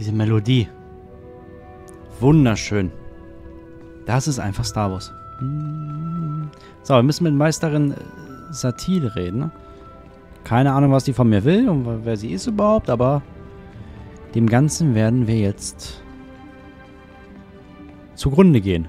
Diese Melodie. Wunderschön. Das ist einfach Star Wars. So, wir müssen mit Meisterin Satil reden. Keine Ahnung, was die von mir will und wer sie ist überhaupt, aber dem Ganzen werden wir jetzt zugrunde gehen.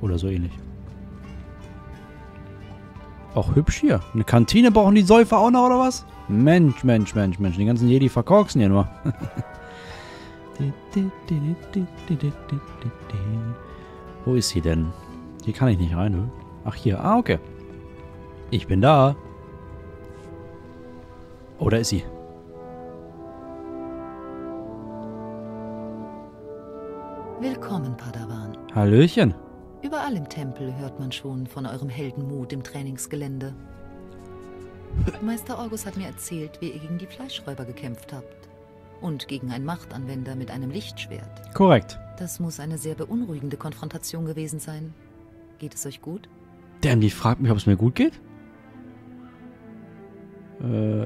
Oder so ähnlich. Auch hübsch hier. Eine Kantine brauchen die Säufer auch noch, oder was? Mensch, Mensch, Mensch, Mensch. Die ganzen Jedi verkorksen hier nur. Wo ist sie denn? Hier kann ich nicht rein, ne? Ach, hier. Ah, okay. Ich bin da. Oh, da ist sie. Willkommen, Padawan. Hallöchen. Überall im Tempel hört man schon von eurem Heldenmut im Trainingsgelände. Meister Orgus hat mir erzählt, wie ihr gegen die Fleischräuber gekämpft habt. Und gegen einen Machtanwender mit einem Lichtschwert. Korrekt. Das muss eine sehr beunruhigende Konfrontation gewesen sein. Geht es euch gut? Damn, die fragt mich, ob es mir gut geht?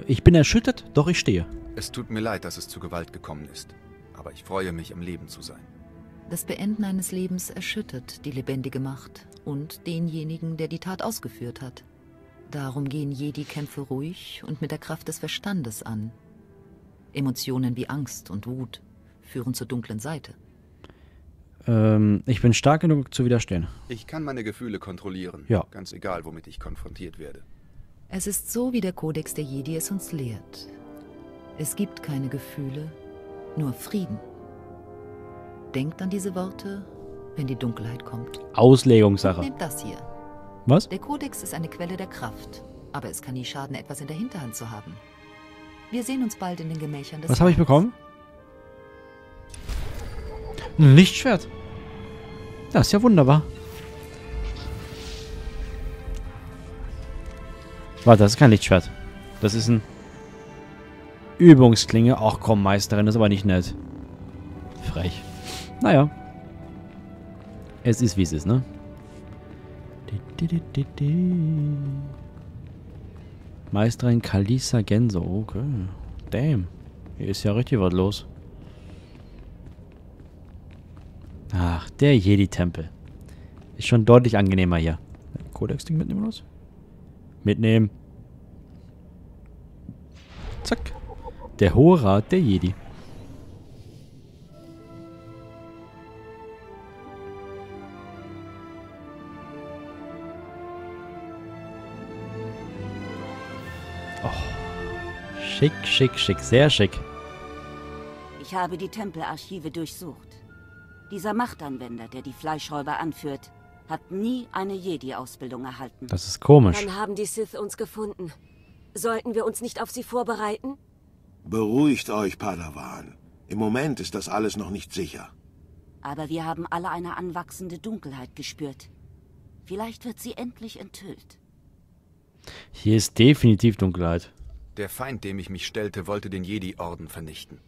Ich bin erschüttert, doch ich stehe. Es tut mir leid, dass es zu Gewalt gekommen ist. Aber ich freue mich, im Leben zu sein. Das Beenden eines Lebens erschüttert die lebendige Macht und denjenigen, der die Tat ausgeführt hat. Darum gehen Jedi-Kämpfe ruhig und mit der Kraft des Verstandes an. Emotionen wie Angst und Wut führen zur dunklen Seite. Ich bin stark genug zu widerstehen. Ich kann meine Gefühle kontrollieren, ja. Ganz egal, womit ich konfrontiert werde. Es ist so, wie der Kodex der Jedi es uns lehrt. Es gibt keine Gefühle, nur Frieden. Denkt an diese Worte, wenn die Dunkelheit kommt. Auslegungssache. Nehmt das hier. Was? Der Kodex ist eine Quelle der Kraft, aber es kann nie schaden, etwas in der Hinterhand zu haben. Wir sehen uns bald in den Gemächern des... Was habe ich bekommen? Ein Lichtschwert. Das ist ja wunderbar. Warte, das ist kein Lichtschwert. Das ist ein... Übungsklinge. Ach komm, Meisterin, das ist aber nicht nett. Frech. Naja. Es ist, wie es ist, ne? Meisterin Kalisa Genso. Okay. Damn. Hier ist ja richtig was los. Ach, der Jedi-Tempel. Ist schon deutlich angenehmer hier. Kodex-Ding mitnehmen los? Mitnehmen. Zack. Der Hohe Rat der Jedi. Schick, schick, schick. Sehr schick. Ich habe die Tempelarchive durchsucht. Dieser Machtanwender, der die Fleischräuber anführt, hat nie eine Jedi-Ausbildung erhalten. Das ist komisch. Dann haben die Sith uns gefunden. Sollten wir uns nicht auf sie vorbereiten? Beruhigt euch, Padawan. Im Moment ist das alles noch nicht sicher. Aber wir haben alle eine anwachsende Dunkelheit gespürt. Vielleicht wird sie endlich enthüllt. Hier ist definitiv Dunkelheit. Der Feind, dem ich mich stellte, wollte den Jedi-Orden vernichten.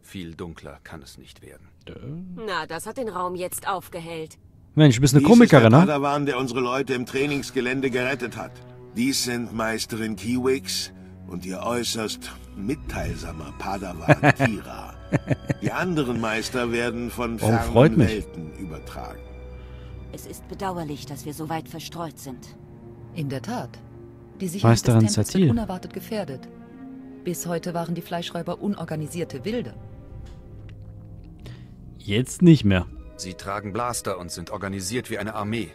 Viel dunkler kann es nicht werden. Na, das hat den Raum jetzt aufgehellt. Mensch, du bist eine Komikerin, ne? Dies ist der Padawan, der unsere Leute im Trainingsgelände gerettet hat. Dies sind Meisterin Kiwiiks und ihr äußerst mitteilsamer Padawan Kira. Die anderen Meister werden von fernen Welten übertragen. Es ist bedauerlich, dass wir so weit verstreut sind. In der Tat. Die Sicherheit des Tempels wird unerwartet gefährdet. Bis heute waren die Fleischräuber unorganisierte Wilde. Jetzt nicht mehr. Sie tragen Blaster und sind organisiert wie eine Armee.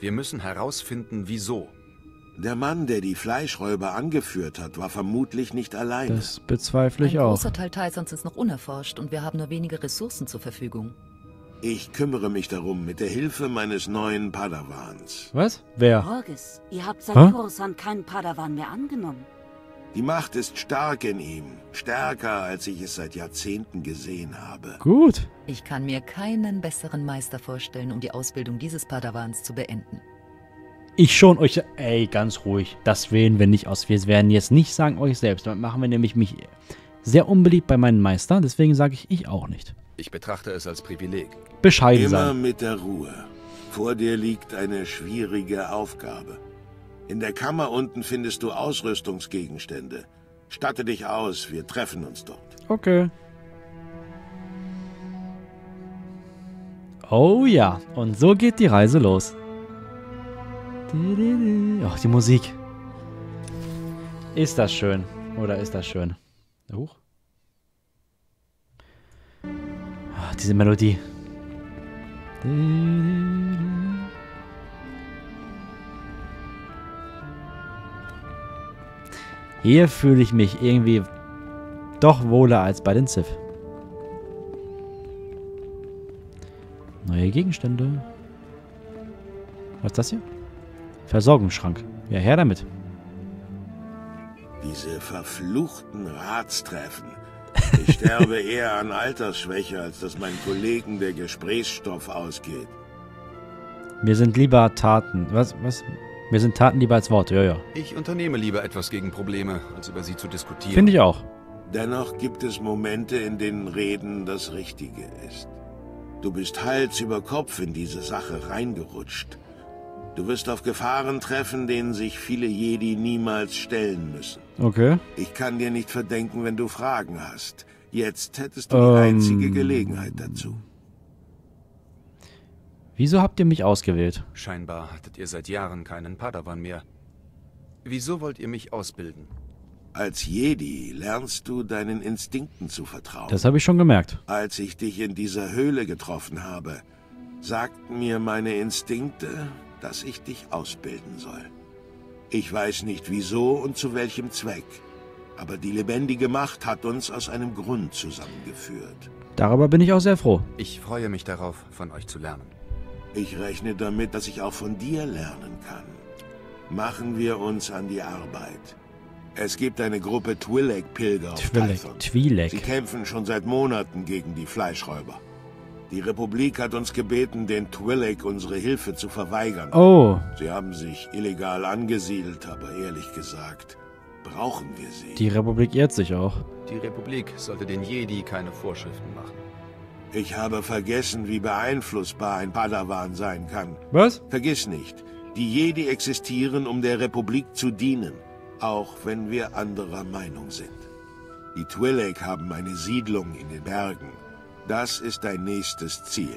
Wir müssen herausfinden, wieso. Der Mann, der die Fleischräuber angeführt hat, war vermutlich nicht alleine. Das bezweifle ich auch. Ein großer Teil Taisons ist noch unerforscht und wir haben nur wenige Ressourcen zur Verfügung. Ich kümmere mich darum mit der Hilfe meines neuen Padawans. Was? Wer? Borges, ihr habt seit Kursan keinen Padawan mehr angenommen. Die Macht ist stark in ihm. Stärker, als ich es seit Jahrzehnten gesehen habe. Gut. Ich kann mir keinen besseren Meister vorstellen, um die Ausbildung dieses Padawans zu beenden. Ich schon euch... Ey, ganz ruhig. Das wählen wir nicht aus. Wir werden jetzt nicht sagen, euch selbst. Damit machen wir nämlich mich sehr unbeliebt bei meinen Meistern. Deswegen sage ich auch nicht. Ich betrachte es als Privileg. Bescheiden sein. Immer mit der Ruhe. Vor dir liegt eine schwierige Aufgabe. In der Kammer unten findest du Ausrüstungsgegenstände. Statte dich aus, wir treffen uns dort. Okay. Oh ja, und so geht die Reise los. Ach, die Musik. Ist das schön? Oder ist das schön? Huch. Ach, diese Melodie. Hier fühle ich mich irgendwie doch wohler als bei den Sith. Neue Gegenstände. Was ist das hier? Versorgungsschrank. Ja, her damit. Diese verfluchten Ratstreffen. Ich sterbe eher an Altersschwäche, als dass meinen Kollegen der Gesprächsstoff ausgeht. Mir sind lieber Taten. Was? Mir sind Taten lieber als Worte, ja. Ich unternehme lieber etwas gegen Probleme, als über sie zu diskutieren. Finde ich auch. Dennoch gibt es Momente, in denen Reden das Richtige ist. Du bist Hals über Kopf in diese Sache reingerutscht. Du wirst auf Gefahren treffen, denen sich viele Jedi niemals stellen müssen. Okay. Ich kann dir nicht verdenken, wenn du Fragen hast. Jetzt hättest du die einzige Gelegenheit dazu. Wieso habt ihr mich ausgewählt? Scheinbar hattet ihr seit Jahren keinen Padawan mehr. Wieso wollt ihr mich ausbilden? Als Jedi lernst du deinen Instinkten zu vertrauen. Das habe ich schon gemerkt. Als ich dich in dieser Höhle getroffen habe, sagten mir meine Instinkte, dass ich dich ausbilden soll. Ich weiß nicht wieso und zu welchem Zweck, aber die lebendige Macht hat uns aus einem Grund zusammengeführt. Darüber bin ich auch sehr froh. Ich freue mich darauf, von euch zu lernen. Ich rechne damit, dass ich auch von dir lernen kann. Machen wir uns an die Arbeit. Es gibt eine Gruppe Twi'lek-Pilger auf Tython. Twi'lek. Sie kämpfen schon seit Monaten gegen die Fleischräuber. Die Republik hat uns gebeten, den Twi'lek unsere Hilfe zu verweigern. Oh. Sie haben sich illegal angesiedelt, aber ehrlich gesagt, brauchen wir sie. Die Republik ehrt sich auch. Die Republik sollte den Jedi keine Vorschriften machen. Ich habe vergessen, wie beeinflussbar ein Padawan sein kann. Was? Vergiss nicht, die Jedi existieren, um der Republik zu dienen, auch wenn wir anderer Meinung sind. Die Twi'lek haben eine Siedlung in den Bergen. Das ist dein nächstes Ziel.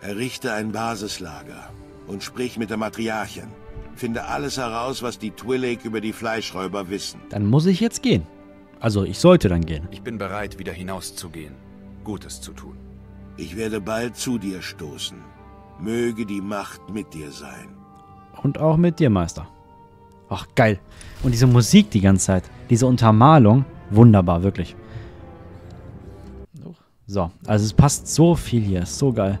Errichte ein Basislager und sprich mit der Matriarchin. Finde alles heraus, was die Twi'lek über die Fleischräuber wissen. Dann muss ich jetzt gehen. Also, ich sollte dann gehen. Ich bin bereit, wieder hinauszugehen. Gutes zu tun. Ich werde bald zu dir stoßen. Möge die Macht mit dir sein. Und auch mit dir, Meister. Ach, geil. Und diese Musik die ganze Zeit. Diese Untermalung. Wunderbar, wirklich. So, also es passt so viel hier. Ist so geil.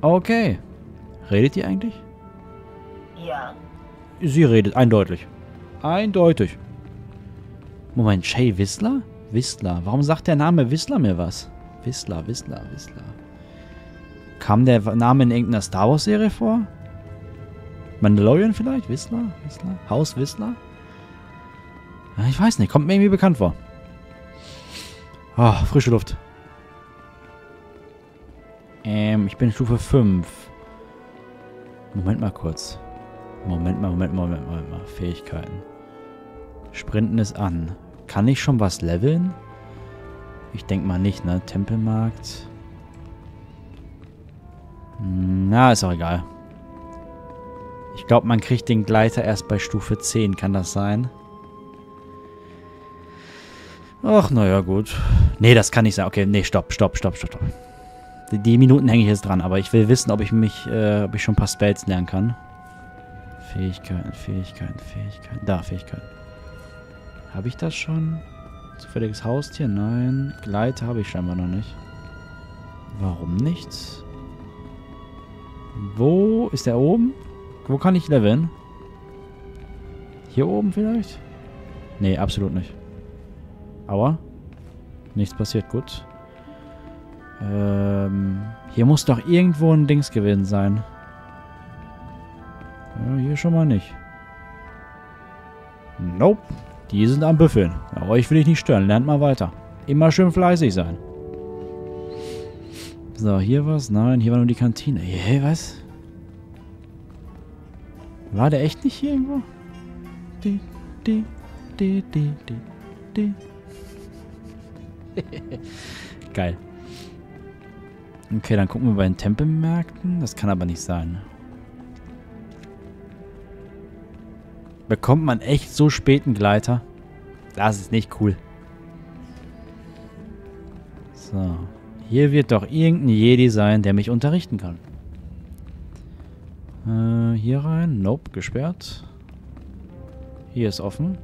Okay. Redet ihr eigentlich? Ja. Sie redet, eindeutig. Eindeutig. Moment, Shay Whistler? Whistler. Warum sagt der Name Whistler mir was? Whistler. Kam der Name in irgendeiner Star Wars Serie vor? Mandalorian vielleicht? Whistler? Haus Whistler? Ich weiß nicht, kommt mir irgendwie bekannt vor. Oh, frische Luft. Ich bin Stufe 5. Moment mal kurz. Moment mal. Fähigkeiten. Sprinten ist an. Kann ich schon was leveln? Ich denke mal nicht, ne? Tempelmarkt. Na, ist auch egal. Ich glaube, man kriegt den Gleiter erst bei Stufe 10. Kann das sein? Ach, naja, gut. Nee, das kann nicht sein. Okay, nee, stopp. Die Minuten hänge ich jetzt dran, aber ich will wissen, ob ich mich, ob ich schon ein paar Spells lernen kann. Fähigkeiten. Da, Fähigkeiten. Habe ich das schon? Zufälliges Haustier? Nein. Gleiter habe ich scheinbar noch nicht. Warum nicht? Wo ist der oben? Wo kann ich leveln? Hier oben vielleicht? Nee, absolut nicht. Aua. Nichts passiert, gut. Hier muss doch irgendwo ein Dings gewesen sein. Ja, hier schon mal nicht. Nope. Die sind am Büffeln. Ja, euch will ich nicht stören. Lernt mal weiter. Immer schön fleißig sein. So, hier was? Nein, hier war nur die Kantine. Hey, was? War der echt nicht hier irgendwo? Geil. Okay, dann gucken wir bei den Tempelmärkten. Das kann aber nicht sein. Bekommt man echt so spät einen Gleiter? Das ist nicht cool. So. Hier wird doch irgendein Jedi sein, der mich unterrichten kann. Hier rein. Nope, gesperrt. Hier ist offen.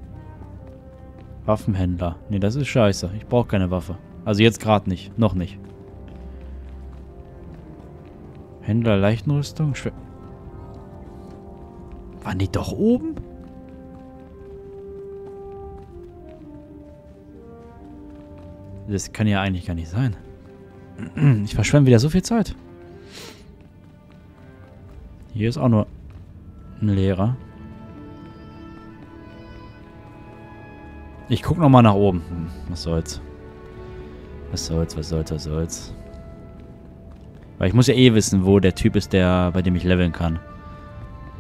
Waffenhändler. Ne, das ist scheiße. Ich brauche keine Waffe. Also jetzt gerade nicht. Noch nicht. Händler, Leichtenrüstung. Waren die doch oben? Das kann ja eigentlich gar nicht sein. Ich verschwende wieder so viel Zeit. Hier ist auch nur ein Lehrer. Ich gucke nochmal nach oben. Was soll's. Was soll's. Weil ich muss ja eh wissen, wo der Typ ist, der bei dem ich leveln kann.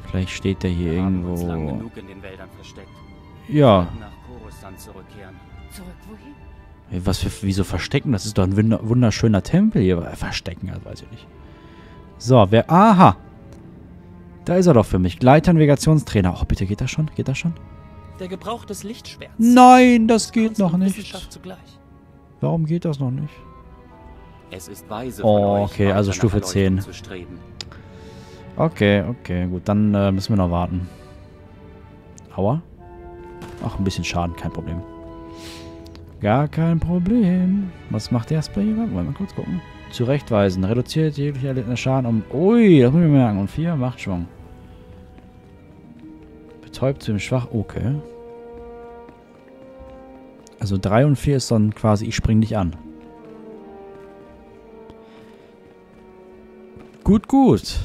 Vielleicht steht der hier irgendwo. Wir haben uns lang genug in den Wäldern versteckt. Ja. Nach Coruscant zurückkehren. Zurück wohin? Was für, wieso verstecken? Das ist doch ein wunderschöner Tempel hier. Verstecken, das weiß ich nicht. So, wer... Aha! Da ist er doch für mich. Gleiter-Navigationstrainer. Oh, bitte, geht das schon? Geht das schon? Der Gebrauch des Lichtschwerts. Nein, das geht noch nicht. Warum geht das noch nicht? Es ist weise von euch, okay, also Stufe 10. Okay, gut. Dann müssen wir noch warten. Aua. Ach, ein bisschen Schaden, kein Problem. Gar kein Problem. Was macht der erstmal hier? Wollen wir mal kurz gucken. Zurechtweisen. Reduziert jegliche erlittene Schaden um... Ui, das muss ich mir merken. Und 4 macht Schwung. Betäubt zu dem Schwach. Okay. Also 3 und 4 ist dann quasi, ich spring dich an. Gut, gut.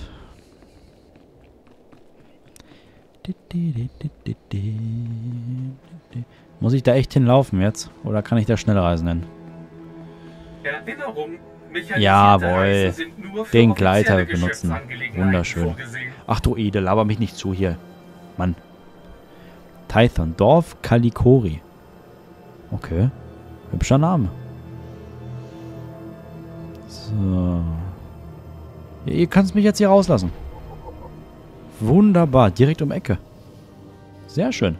Muss ich da echt hinlaufen jetzt? Oder kann ich da Schnellreisen hin? Erinnerung, jawohl. Den Gleiter benutzen. Wunderschön. Ach du Ede, laber mich nicht zu hier. Mann. Tython, Dorf Kalikori. Okay. Hübscher Name. So. Ihr könnt mich jetzt hier rauslassen. Wunderbar. Direkt um Ecke. Sehr schön.